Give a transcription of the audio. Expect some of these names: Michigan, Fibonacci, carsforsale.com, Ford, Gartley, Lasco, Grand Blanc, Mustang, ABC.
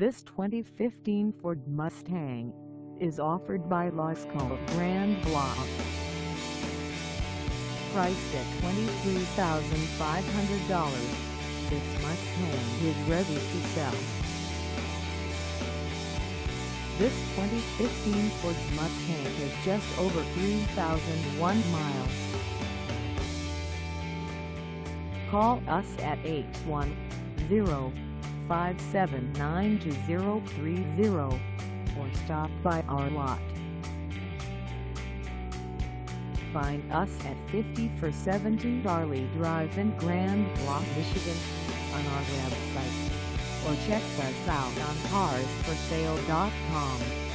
This 2015 Ford Mustang is offered by Lasco of Grand Blanc. Priced at $23,500, this Mustang is ready to sell. This 2015 Ford Mustang has just over 3,001 miles. Call us at 810-579-2030 or stop by our lot. Find us at 5470 Darley Drive in Grand Blanc, Michigan on our website, or check us out on carsforsale.com.